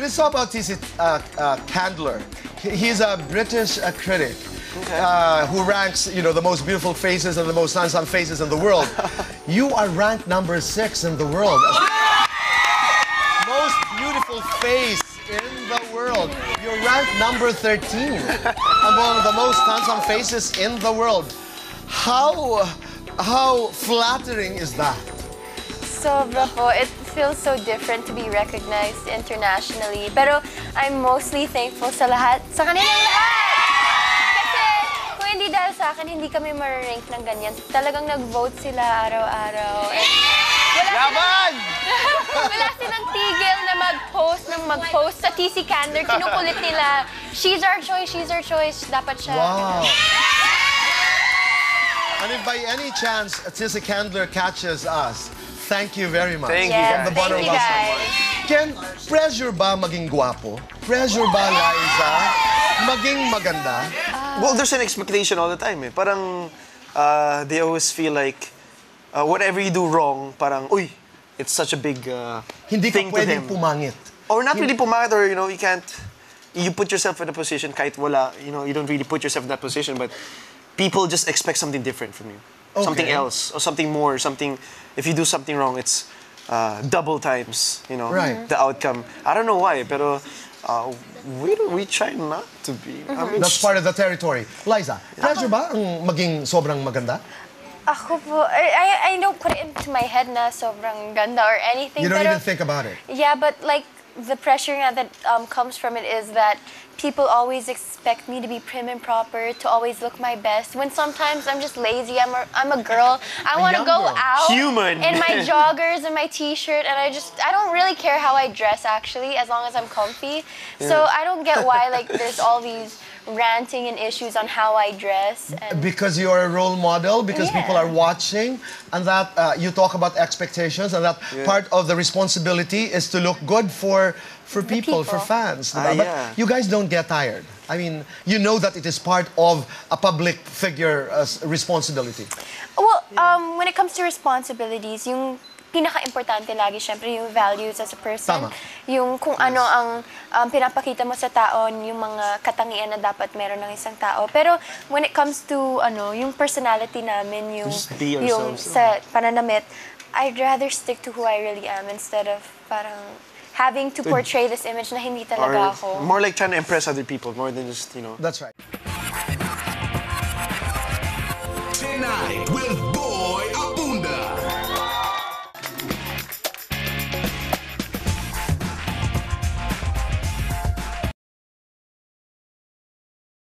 let's talk about T.C. Candler. He's a British critic who ranks, you know, the most beautiful faces and the most handsome faces in the world. You are ranked number 6 in the world. Most beautiful face in the world. You're ranked number 13 among the most handsome faces in the world. How flattering is that? Sobra po. It feels so different to be recognized internationally. Pero I'm mostly thankful sa lahat, sa kanila lahat. Kasi kung hindi dahil sa akin, hindi kami mararank ng ganyan. Talagang nag-vote sila araw-araw. Laban! Wala silang tigil na mag-post ng mag-post sa T.C. Candler. Kinukulit nila, she's our choice, she's our choice. Dapat siya. Wow. And if by any chance T.C. Candler catches us, thank you very much. Thank you. From the bottom of us. Can pressure ba maging guapo? Pressure ba, Liza, maging maganda? Well, there's an expectation all the time. Eh. Parang they always feel like whatever you do wrong, parang uy, it's such a big thing to them. Hindi ka pwedeng pumangit. Or not really pumangit, or you know, you can't. You put yourself in a position kahit wala. You know, you don't really put yourself in that position, but people just expect something different from you. Okay. Something else, or something more, something... If you do something wrong, it's double times, you know, the outcome. I don't know why, pero we try not to be. I mean, that's part of the territory. Liza, pressure ba ang maging sobrang maganda? Ako po, I don't put it into my head na sobrang ganda or anything. You don't even think about it? Yeah, but like, the pressure that comes from it is that people always expect me to be prim and proper, to always look my best, when sometimes I'm just lazy. I'm a girl. I want to go out in my joggers and my t-shirt, and I don't really care how I dress, actually, as long as I'm comfy. Yeah. So I don't get why, like, there's all these ranting and issues on how I dress. And... Because you're a role model, because people are watching, and that you talk about expectations, and that part of the responsibility is to look good for people, for fans. But you guys don't get tired. I mean, you know that it is part of a public figure responsibility. Well, when it comes to responsibilities, yung pinaka-importante lagi, syempre, yung values as a person. Tama. Yung kung ano ang pinapakita mo sa tao, yung mga katangian na dapat meron ng isang tao. Pero when it comes to, ano, yung personality namin, yung sa pananamit, I'd rather stick to who I really am instead of parang... having to portray this image na hindi talaga ako. More like trying to impress other people, more than just, you know. That's right.